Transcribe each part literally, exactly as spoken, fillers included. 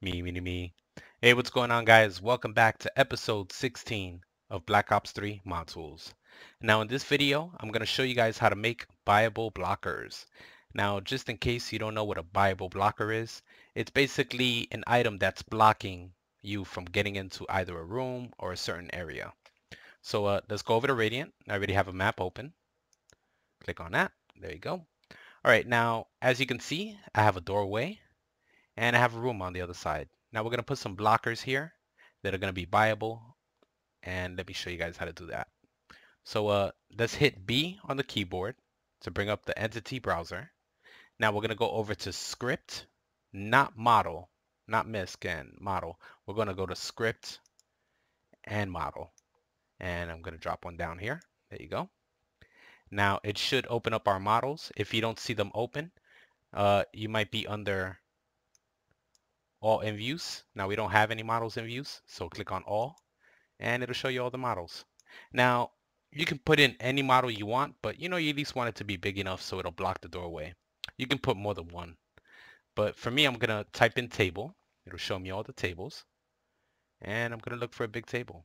Me, me, me. Hey, what's going on, guys? Welcome back to episode sixteen of Black Ops three Mod Tools. Now, in this video, I'm going to show you guys how to make buyable blockers. Now, just in case you don't know what a buyable blocker is, it's basically an item that's blocking you from getting into either a room or a certain area. So uh, let's go over to Radiant. I already have a map open. Click on that. There you go. All right, now, as you can see, I have a doorway. And I have a room on the other side. Now we're going to put some blockers here that are going to be buyable. And let me show you guys how to do that. So uh, let's hit B on the keyboard to bring up the entity browser. Now we're going to go over to script, not model, not misc and model. We're going to go to script and model. And I'm going to drop one down here. There you go. Now it should open up our models. If you don't see them open, uh, you might be under all in views. Now we don't have any models in views, so click on all and it'll show you all the models. Now you can put in any model you want, but you know, you at least want it to be big enough so it'll block the doorway. You can put more than one, but for me, I'm gonna type in table. It'll show me all the tables, and I'm gonna look for a big table.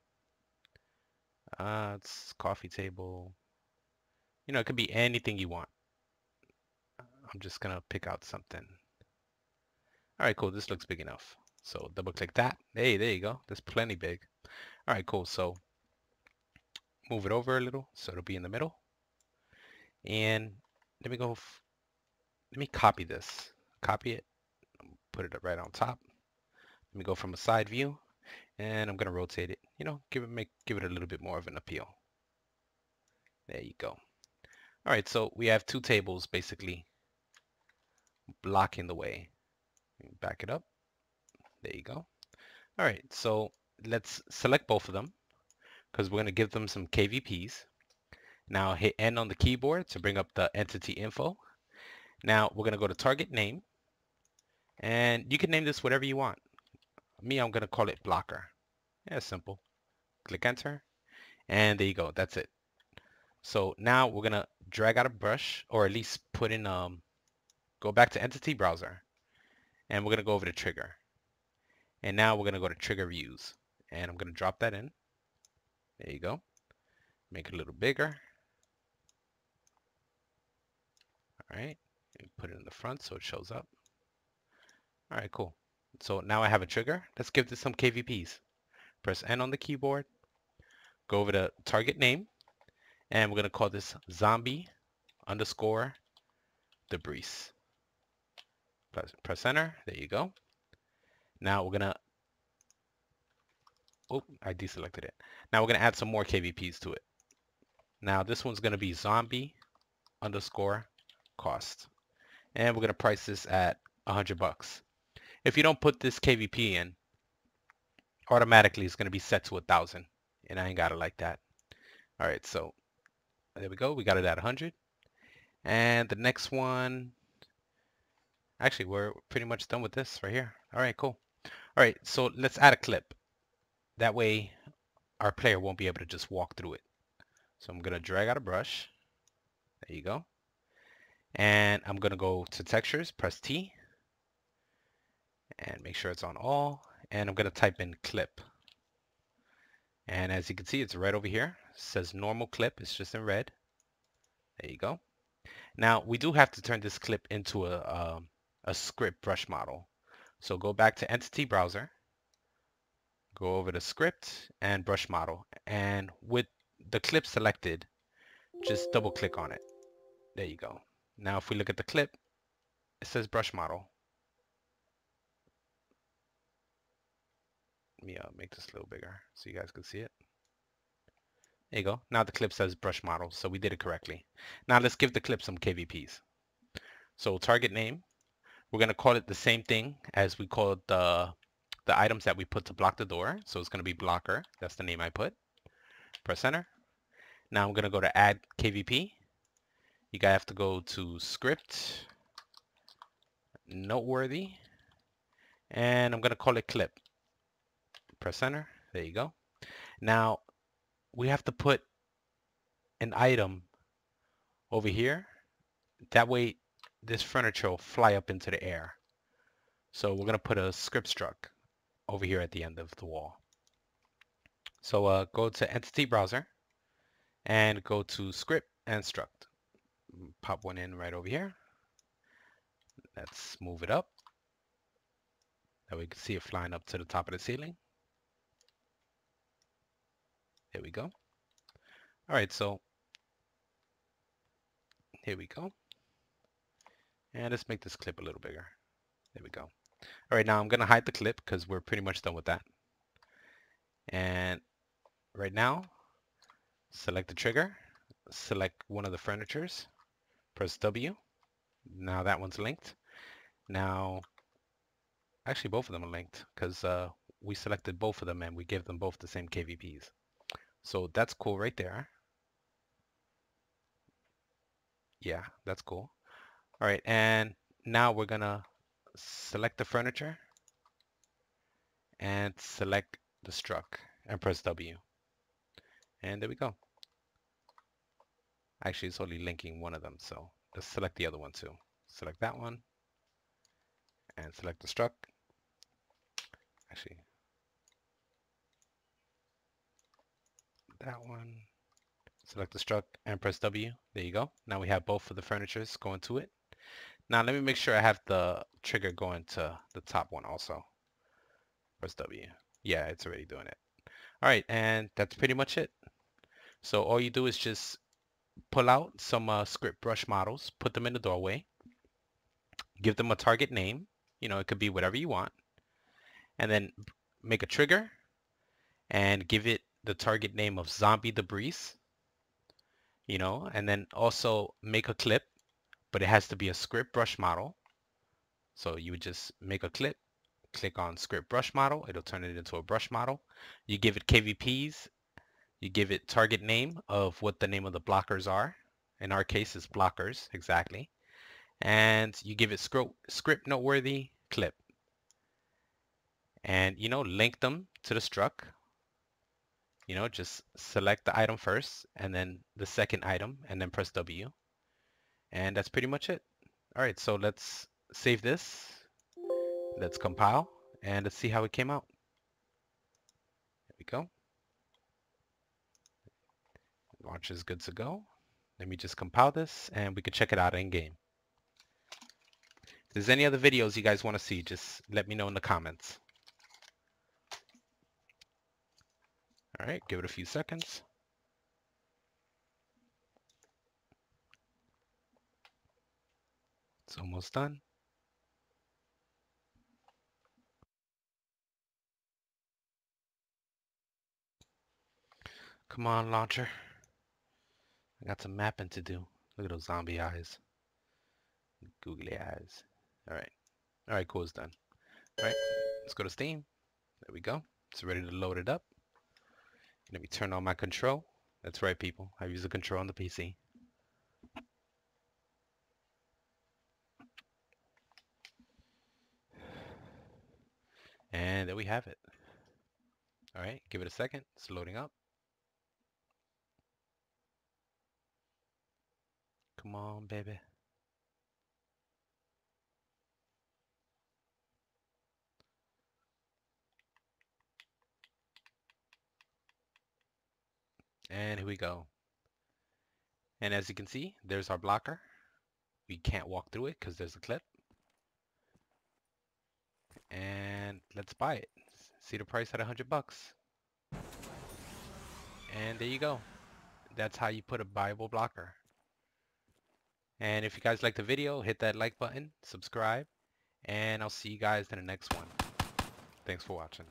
Uh, it's coffee table. You know, it could be anything you want. I'm just gonna pick out something. All right, cool. This looks big enough. So double click that. Hey, there you go. That's plenty big. All right, cool. So move it over a little so it'll be in the middle. And let me go. Let me copy this. Copy it. Put it right on top. Let me go from a side view, and I'm gonna rotate it. You know, give it make give it a little bit more of an appeal. There you go. All right, so we have two tables basically blocking the way. Back it up. There you go. All right, so let's select both of them because we're going to give them some K V Ps. Now hit N on the keyboard to bring up the entity info. Now we're going to go to target name, and you can name this whatever you want. Me, I'm going to call it blocker. Yeah, simple. Click enter, and there you go. That's it. So now we're going to drag out a brush, or at least put in um go back to entity browser. And we're going to go over to trigger. And now we're going to go to trigger views. And I'm going to drop that in. There you go. Make it a little bigger. All right. Put it in the front so it shows up. All right, cool. So now I have a trigger. Let's give this some K V Ps. Press N on the keyboard. Go over to target name. And we're going to call this zombie underscore debris. Press enter. There you go. Now we're gonna. Oh, I deselected it. Now we're gonna add some more K V Ps to it. Now this one's gonna be zombie underscore cost, and we're gonna price this at a hundred bucks. If you don't put this K V P in, automatically it's gonna be set to a thousand, and I ain't got it like that. All right, so there we go. We got it at a hundred, and the next one. Actually, we're pretty much done with this right here. All right, cool. All right, so let's add a clip. That way, our player won't be able to just walk through it. So I'm going to drag out a brush. There you go. And I'm going to go to textures, press T. And make sure it's on all. And I'm going to type in clip. And as you can see, it's right over here. It says normal clip. It's just in red. There you go. Now, we do have to turn this clip into a... a a script brush model. So go back to entity browser, go over to script and brush model, and with the clip selected, just double click on it. There you go. Now if we look at the clip, it says brush model. Let me uh, make this a little bigger so you guys can see it. There you go. Now the clip says brush model, so we did it correctly. Now let's give the clip some K V Ps. So target name, we're going to call it the same thing as we called the, the items that we put to block the door. So it's going to be blocker. That's the name I put. Press enter. Now I'm going to go to add K V P. You guys have to go to script, noteworthy, and I'm going to call it clip. Press enter. There you go. Now we have to put an item over here. That way, this furniture will fly up into the air. So we're going to put a script struct over here at the end of the wall. So uh, go to Entity Browser and go to Script and Struct. Pop one in right over here. Let's move it up. Now we can see it flying up to the top of the ceiling. There we go. Alright, so here we go. And let's make this clip a little bigger. There we go. Alright, now I'm going to hide the clip because we're pretty much done with that. And right now, select the trigger, select one of the furnitures, press W. Now that one's linked. Now, actually both of them are linked because uh, we selected both of them and we gave them both the same K V Ps. So that's cool right there. Yeah, that's cool. All right, and now we're gonna select the furniture and select the struct and press W. And there we go. Actually, it's only linking one of them, so let's select the other one too. Select that one and select the struct. Actually, that one. Select the struct and press W. There you go. Now we have both of the furnitures going to it. Now let me make sure I have the trigger going to the top one also. Press W. Yeah, it's already doing it. Alright, and that's pretty much it. So all you do is just pull out some uh, script brush models, put them in the doorway, give them a target name. You know, it could be whatever you want. And then make a trigger and give it the target name of Zombie Debris. You know, and then also make a clip, but it has to be a script brush model. So you would just make a clip, click on script brush model, it'll turn it into a brush model. You give it K V Ps, you give it target name of what the name of the blockers are. In our case, it's blockers, exactly. And you give it script, script noteworthy clip. And, you know, link them to the struct. You know, just select the item first and then the second item and then press W. And that's pretty much it. All right, so let's save this. Let's compile and let's see how it came out. There we go. Launch is good to go. Let me just compile this and we can check it out in game. If there's any other videos you guys want to see, just let me know in the comments. All right, give it a few seconds. It's almost done. Come on, launcher. I got some mapping to do. Look at those zombie eyes. Googly eyes. All right. All right, cool, it's done. All right, let's go to Steam. There we go. It's ready to load it up. Let me turn on my control. That's right, people. I use the control on the P C. And there we have it. All right, give it a second. It's loading up. Come on, baby. And here we go. And as you can see, there's our blocker. We can't walk through it because there's a clip. And let's buy it. See the price at a hundred bucks. And there you go. That's how you put a buyable blocker. And if you guys like the video, hit that like button, subscribe, and I'll see you guys in the next one. Thanks for watching.